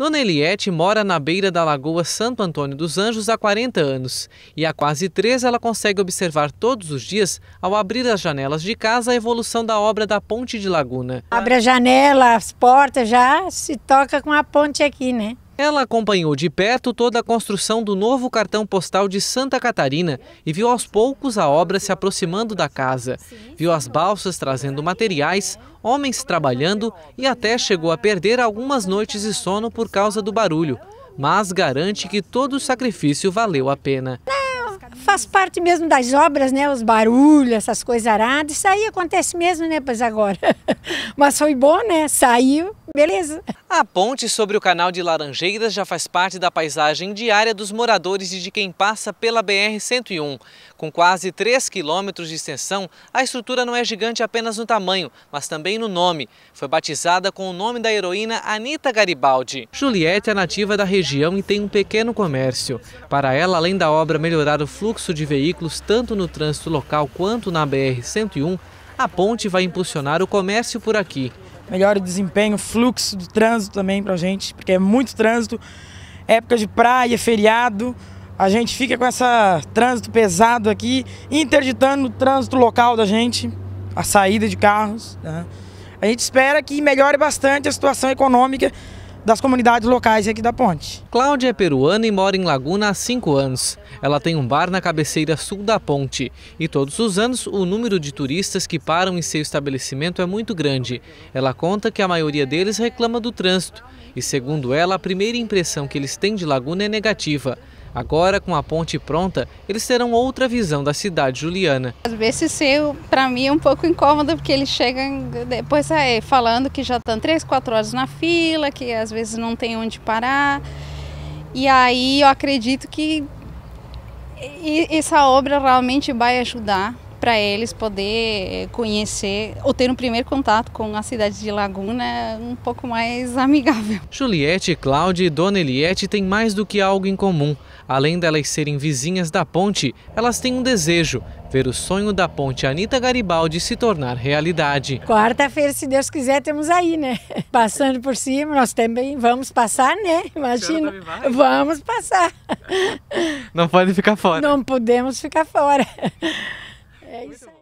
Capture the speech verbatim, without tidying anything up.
Dona Eliete mora na beira da Lagoa Santo Antônio dos Anjos há quarenta anos e há quase três ela consegue observar todos os dias, ao abrir as janelas de casa, a evolução da obra da Ponte de Laguna. Abre a janela, as portas, já se toca com a ponte aqui, né? Ela acompanhou de perto toda a construção do novo cartão postal de Santa Catarina e viu aos poucos a obra se aproximando da casa. Viu as balsas trazendo materiais, homens trabalhando e até chegou a perder algumas noites de sono por causa do barulho. Mas garante que todo o sacrifício valeu a pena. Faz parte mesmo das obras, né? Os barulhos, essas coisas aradas, isso aí acontece mesmo, né? Pois agora. Mas foi bom, né? Saiu, beleza. A ponte sobre o canal de Laranjeiras já faz parte da paisagem diária dos moradores e de quem passa pela B R cento e um. Com quase três quilômetros de extensão, a estrutura não é gigante apenas no tamanho, mas também no nome. Foi batizada com o nome da heroína Anita Garibaldi. Juliete é nativa da região e tem um pequeno comércio. Para ela, além da obra melhorar o fluxo de veículos tanto no trânsito local quanto na B R cento e um, a ponte vai impulsionar o comércio por aqui. Melhora o desempenho, fluxo do trânsito também para a gente, porque é muito trânsito, época de praia, feriado, a gente fica com esse trânsito pesado aqui, interditando o trânsito local da gente, a saída de carros, né? A gente espera que melhore bastante a situação econômica das comunidades locais aqui da ponte. Cláudia é peruana e mora em Laguna há cinco anos. Ela tem um bar na cabeceira sul da ponte e todos os anos o número de turistas que param em seu estabelecimento é muito grande. Ela conta que a maioria deles reclama do trânsito e, segundo ela, a primeira impressão que eles têm de Laguna é negativa. Agora, com a ponte pronta, eles terão outra visão da cidade juliana. Às vezes, para mim, é um pouco incômodo, porque eles chegam depois é, falando que já estão três, quatro horas na fila, que às vezes não tem onde parar. E aí eu acredito que essa obra realmente vai ajudar para eles poder conhecer ou ter um primeiro contato com a cidade de Laguna um pouco mais amigável. Juliete, Cláudia e Dona Eliete têm mais do que algo em comum. Além delas serem vizinhas da ponte, elas têm um desejo: ver o sonho da ponte Anita Garibaldi se tornar realidade. Quarta-feira, se Deus quiser, temos aí, né? Passando por cima, nós também vamos passar, né? Imagina, vamos passar. Não pode ficar fora. Não podemos ficar fora. É isso aí.